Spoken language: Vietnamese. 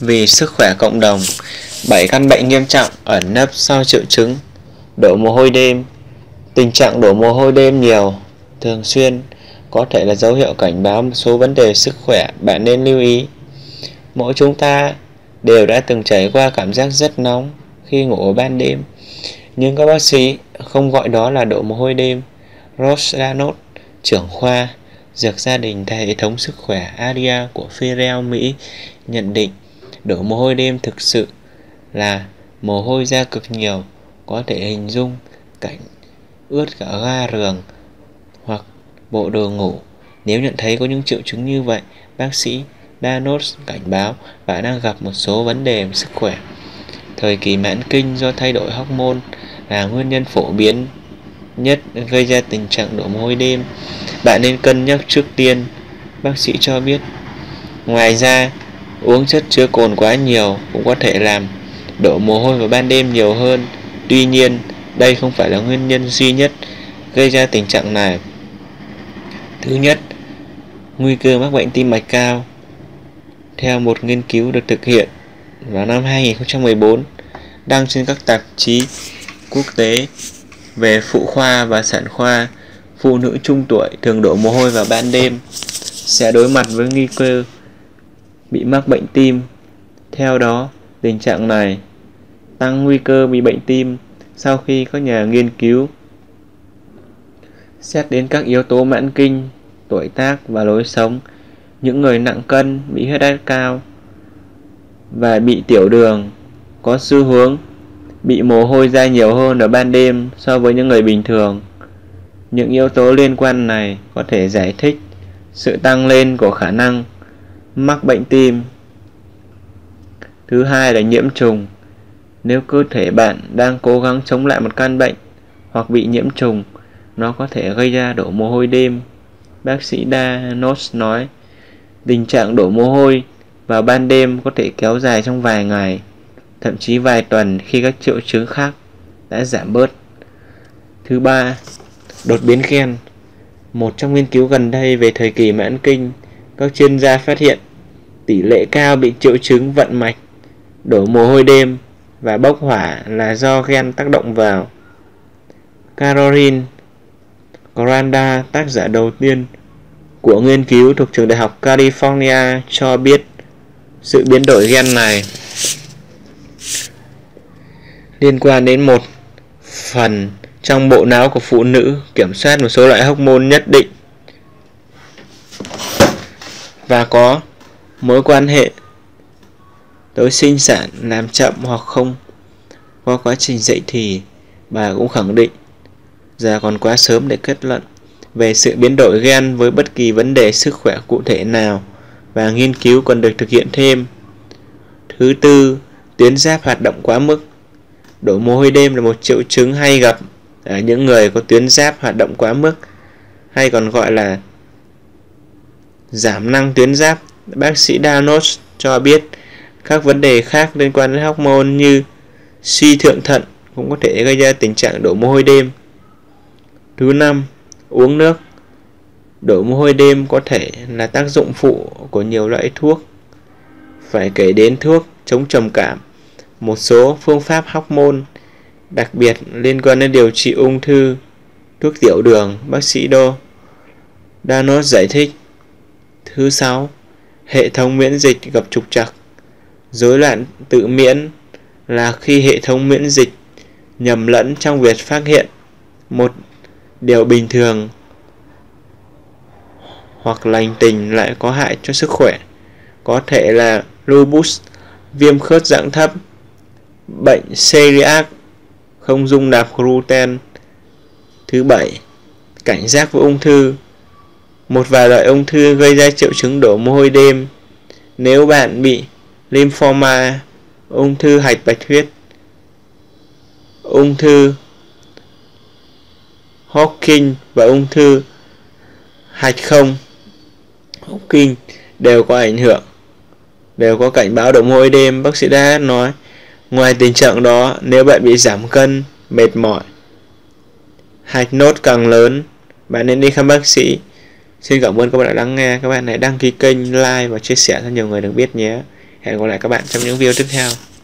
vì sức khỏe cộng đồng. 7 căn bệnh nghiêm trọng ẩn nấp sau triệu chứng: đổ mồ hôi đêm. Tình trạng đổ mồ hôi đêm nhiều, thường xuyên có thể là dấu hiệu cảnh báo một số vấn đề sức khỏe bạn nên lưu ý. Mỗi chúng ta đều đã từng trải qua cảm giác rất nóng khi ngủ ban đêm, nhưng các bác sĩ không gọi đó là đổ mồ hôi đêm. Ros Danos, trưởng khoa Dược gia đình tại hệ thống sức khỏe Aria của Phireo, Mỹ nhận định đổ mồ hôi đêm thực sự là mồ hôi ra cực nhiều, có thể hình dung cảnh ướt cả ga giường hoặc bộ đồ ngủ. Nếu nhận thấy có những triệu chứng như vậy, bác sĩ Danos cảnh báo bạn đang gặp một số vấn đề về sức khỏe. Thời kỳ mãn kinh do thay đổi hormone là nguyên nhân phổ biến nhất gây ra tình trạng đổ mồ hôi đêm. Bạn nên cân nhắc trước tiên, bác sĩ cho biết. Ngoài ra, uống chất chứa cồn quá nhiều cũng có thể làm đổ mồ hôi vào ban đêm nhiều hơn. Tuy nhiên, đây không phải là nguyên nhân duy nhất gây ra tình trạng này. Thứ nhất, nguy cơ mắc bệnh tim mạch cao. Theo một nghiên cứu được thực hiện vào năm 2014 đăng trên các tạp chí quốc tế về phụ khoa và sản khoa, phụ nữ trung tuổi thường đổ mồ hôi vào ban đêm sẽ đối mặt với nguy cơ bị mắc bệnh tim. Theo đó, tình trạng này tăng nguy cơ bị bệnh tim sau khi các nhà nghiên cứu xét đến các yếu tố mãn kinh, tuổi tác và lối sống. Những người nặng cân, bị huyết áp cao và bị tiểu đường có xu hướng bị mồ hôi ra nhiều hơn ở ban đêm so với những người bình thường. Những yếu tố liên quan này có thể giải thích sự tăng lên của khả năng mắc bệnh tim. Thứ hai là nhiễm trùng. Nếu cơ thể bạn đang cố gắng chống lại một căn bệnh hoặc bị nhiễm trùng, nó có thể gây ra đổ mồ hôi đêm. Bác sĩ Danos nói tình trạng đổ mồ hôi vào ban đêm có thể kéo dài trong vài ngày, thậm chí vài tuần khi các triệu chứng khác đã giảm bớt. Thứ ba, đột biến gen. Một trong nghiên cứu gần đây về thời kỳ mãn kinh, các chuyên gia phát hiện tỷ lệ cao bị triệu chứng vận mạch, đổ mồ hôi đêm và bốc hỏa là do gen tác động vào. Caroline Granda, tác giả đầu tiên của nghiên cứu thuộc trường đại học California, cho biết sự biến đổi gen này liên quan đến một phần trong bộ não của phụ nữ kiểm soát một số loại hormone nhất định và có mối quan hệ tới sinh sản làm chậm hoặc không qua quá trình dậy thì. Bà cũng khẳng định giờ còn quá sớm để kết luận về sự biến đổi gen với bất kỳ vấn đề sức khỏe cụ thể nào, và nghiên cứu còn được thực hiện thêm. Thứ tư, tuyến giáp hoạt động quá mức. Đổ mồ hôi đêm là một triệu chứng hay gặp ở những người có tuyến giáp hoạt động quá mức, hay còn gọi là giảm năng tuyến giáp. Bác sĩ Danos cho biết các vấn đề khác liên quan đến hormone như suy thượng thận cũng có thể gây ra tình trạng đổ mồ hôi đêm. Thứ năm, uống nước. Đổ mồ hôi đêm có thể là tác dụng phụ của nhiều loại thuốc. Phải kể đến thuốc chống trầm cảm, một số phương pháp hormone, đặc biệt liên quan đến điều trị ung thư, thuốc tiểu đường, bác sĩ Danos giải thích. Thứ sáu, hệ thống miễn dịch gặp trục trặc. Rối loạn tự miễn là khi hệ thống miễn dịch nhầm lẫn trong việc phát hiện một điều bình thường hoặc lành tính lại có hại cho sức khỏe, có thể là lupus, viêm khớp dạng thấp, bệnh celiac, không dung nạp gluten. Thứ bảy, cảnh giác với ung thư. Một vài loại ung thư gây ra triệu chứng đổ mồ hôi đêm. Nếu bạn bị lymphoma, ung thư hạch bạch huyết, ung thư Hodgkin và ung thư hạch không Hodgkin đều có cảnh báo đổ mồ hôi đêm, bác sĩ đã nói. Ngoài tình trạng đó, nếu bạn bị giảm cân, mệt mỏi, hạch nốt càng lớn, bạn nên đi khám bác sĩ. Xin cảm ơn các bạn đã lắng nghe. Các bạn hãy đăng ký kênh, like và chia sẻ cho nhiều người được biết nhé. Hẹn gặp lại các bạn trong những video tiếp theo.